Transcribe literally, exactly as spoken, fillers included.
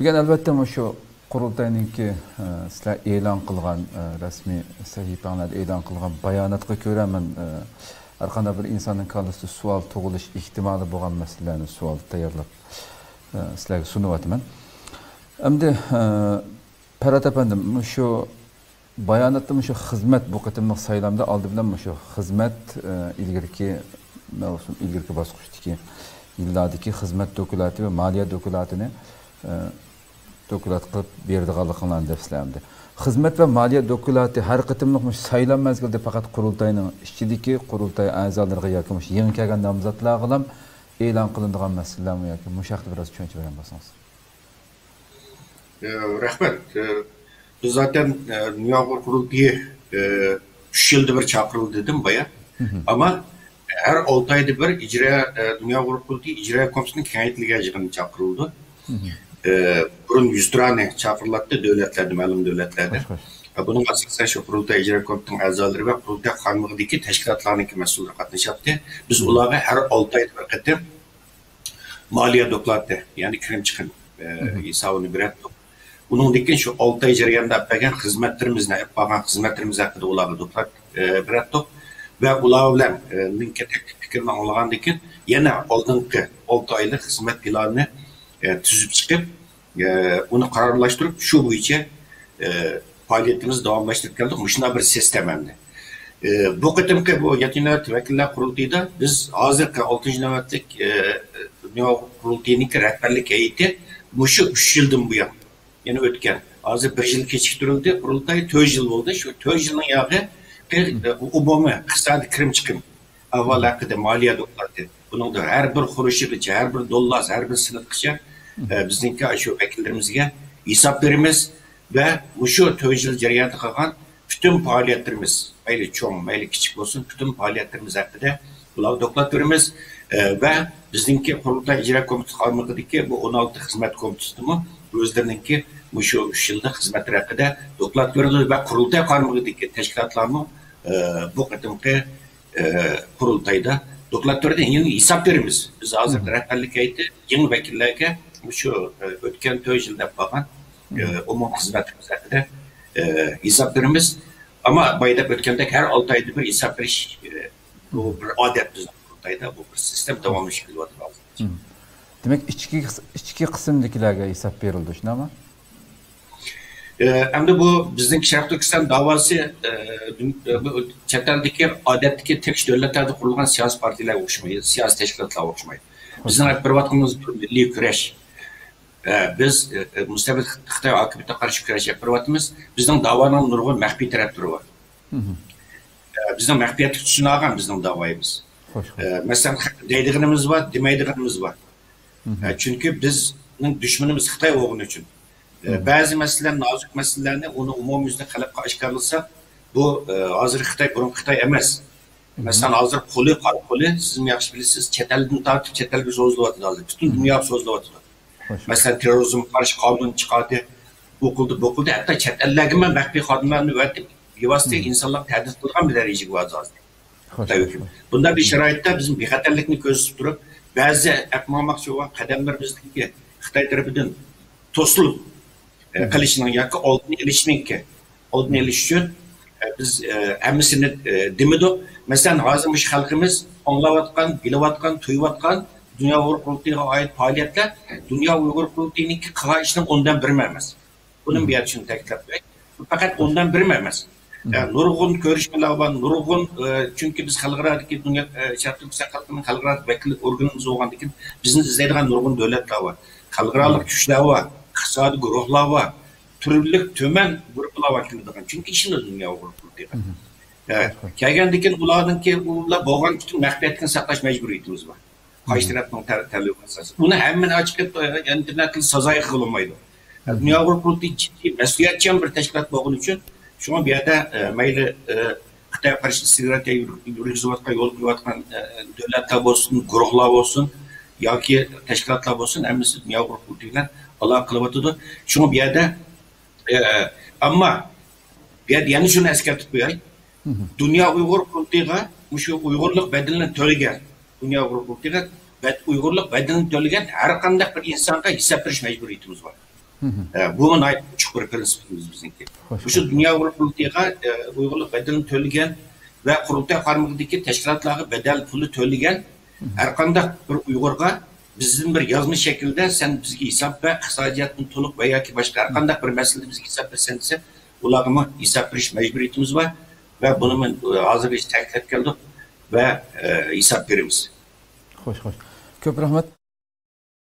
Bugün elbette ama şu Qurultayninki sizlar e'lon qilgan resmi sahifalar e'lon qilgan bayonotga ko'ra men har qanday bir insonning qalbida savol tug'ilish ehtimoli bo'lgan masalalarni savol tayyorlab sizlarga sunyapman. Endi Parat efendim şu bayonotda shu xizmat bu qitimliq saylamda oldi bilan shu xizmat ilgirki mavsum ilgirki bosqichdagi yillardagi xizmat dokumenti va moliya dokumentini dokulat qilib berdiganligini deb sizlarga. Xizmat va moliya dokumenti har qitimliq mush saylan mazgilida faqat qurultayning ichidagi qurultay a'zolariga yoki mush yangi kelgan nomzodlarga ham e'lon qilinadigan masalalarmi yoki mush haqida biroz tushuncha bergan bo'lsangiz. Rahmat. Biz zaten Uyghur qurultayi üç yılda bir çağrıldı dedim baya. Ama her altı ayda bir icra Uyghur qurultayi icra komissiyaning kengaytirilgan yig'ini chaqirdi. Burun yüz tane çağrılattı devletlerde, malum devletlerde. Bunun aslında şu Kurultay İcra Komitesi'nin azaları ve Kurultay Hanımı'daki teşkilatlarındaki mesulları katlaştı. Biz onlara her altı ayda bir katı maliye doklattı. Yani kirim çıkın hesabını bir ettik. Bunun dikken şu altı ay içerisinde yapılan hizmetlerimizle, yapılan hizmetlerimiz hakkında onlara doklattı bir ettik. Ve onlarla linketek fikirden olan dikken yine altı aylık hizmet planını tüzüp çıkıp e, onu kararlaştırıp şu bu içe e, faaliyetimizi devamlaştırıp geldik. Müşna bir sistem hem de. E, bu kıtımki bu yetinat vekiller kurultayda biz hazırki altıncı növetlik e, kurultayının rehberlik heyeti muşu üç yıldan bu yan. Yani ötken. Hazır bir yıl geçiktirildi. Kurultay töz yıl oldu. Şu töz yılın yağı bir umumi kısadı kırım çıkım. Avval hakkı da maliye doklattı. Bunun da her bir kuruşu geçe, her bir dollaz, her bir sınıf geçe e, bizimki şu vekillerimizge hesap verimiz ve şu tövcül ceriyatı kalan bütün faaliyetlerimiz, meyli çoğun, meyli küçük olsun, bütün faaliyetlerimiz hakkında bulağı doklat verimiz e, ve bizimki Kurultay İcra Komitesi kalmadaki bu on altı hizmet komitesi mi? Özlerinki şu üç yılda hizmetler hakkında doklat verilir ve Kurultay kalmadaki teşkilatlarımı e, bu katımki e, Kurultay'da Doklatörden yeni hesap verimiz. Biz hazırda rehberlik etti. Yeni vekillerge şu ötken töz yılda bakan umum hizmetimiz hakkında hesap verimiz. Ama bayda ötkendeki her altı ayda bir hesap veriş bu bir adet bizim Kurultayda. Bu bir sistem devamlı şekilde var. Demek içki, içki kısımdakilerge hesap verildi şimdi ama? Hem de bu bizden Şerif Turkistan davası çeteldeki adetteki tek devletlerde kurulan siyasi partiler oluşmayı, siyasi teşkilatlar oluşmayı. Bizden hep bir vatanımız milli küreş. Biz müstabit Xitay akıbete karşı küreş hep bir vatanımız. Bizden davanın nurgun mehbi taraftarı var. Bizden mehbiyeti tüsünağın bizden davayımız. Mesela deydiğimiz var, demeydiğimiz var. Çünkü bizden düşmanımız Xitay olduğu için. Hmm. Bazı meseleler, nazik meselelerine onu umum yüzde kalıpka aşkarlısa bu e, hazır Xitay, burun Xitay emez. Hmm. Mesela hazır kolu, kar kolu, sizin yakış bilirsiniz, çetelden tartıp çetel bir sözlü atıdı. Bütün hmm. dünya sözlü atıdı. Mesela terörizm karşı kanun çıkardı, okuldu, okuldu. Hatta çetellerine mehbi kadınlarını verdi. Yavaşça hmm. insanlar tehdit edilen bir derece vardı. Bunda bir şirayette bizim bir hatarlıkını gözüp durup, bazı yapmamak için olan kademlerimizdeki Xitay tarafından toslu Kalışının yakı oldun ilişmin ki, oldun ilişkin biz hemisini demiyorduk. Mesela hazırmış halkımız anlavatkan, bilevatkan, tuyuvatkan Dünya Uyghur Kurultayi'ne ait faaliyetler Dünya Uyghur Kurultayi'nin kayışını ondan birmemez. Bunun bir açını teklifledik. Fakat ondan birmemez. Nurgun görüşmeler var, nurgun çünkü biz halkaradaki Dünya Şartlı Kısakaltı'nın halkaradaki vekillik organımız oğandaki bizim izlediğen nurgun devletler var. Halkaralık güçler var. İqtisadi guruhlar var. Türlük tömen gruplar var. Çünkü işimiz dünya grupları. Evet. Kelgendikin ularınki ular boğan bütün mehbiyetini saklaş mecburiyetimiz var. Kaç tarafından terliyor esas. Bunu hemen açık et internetin sazayı kılınmaydı. Dünya grupları ciddi mesuliyetçi bir teşkilat boğun için şu an bir yerde meyli Xitay karşı istikrarda yürüyüzüvatka yol kuyuvatkan devletler olsun, guruhlar olsun ya ki teşkilatlar olsun hemisi dünya gruplarıyla Allah kılıbatıdı. Şunu bir yerde e, ama bir yerde yani şunu eskertip bu ay. Dünya Uyghur Kurultayi'ne Uygurluk bedelini tölgen. Dünya Uyghur Kurultayi'ne Uygurluk bedelini tölgen her kandak bir insana hesap veriş mecburiyetimiz var. Bunun ait çukur prensipimiz bizimki. Şu dünya kurultayına Uygurluk bedelini töligen ve kurultay karmıldaki teşkilatları bedel pulu töligen erkanda bir Uygur'a bizim bir yazma şekilde sen bizgi hesap ve iktisadiyatın toluk veya ki başka erkanda bir mesele bizgi hesap ve sen ise ulağıma hesap veriş mecburiyetimiz var ve bunu hazır iş teklif geldik ve hesap verimiz. Hoş hoş. Köprü Ahmet.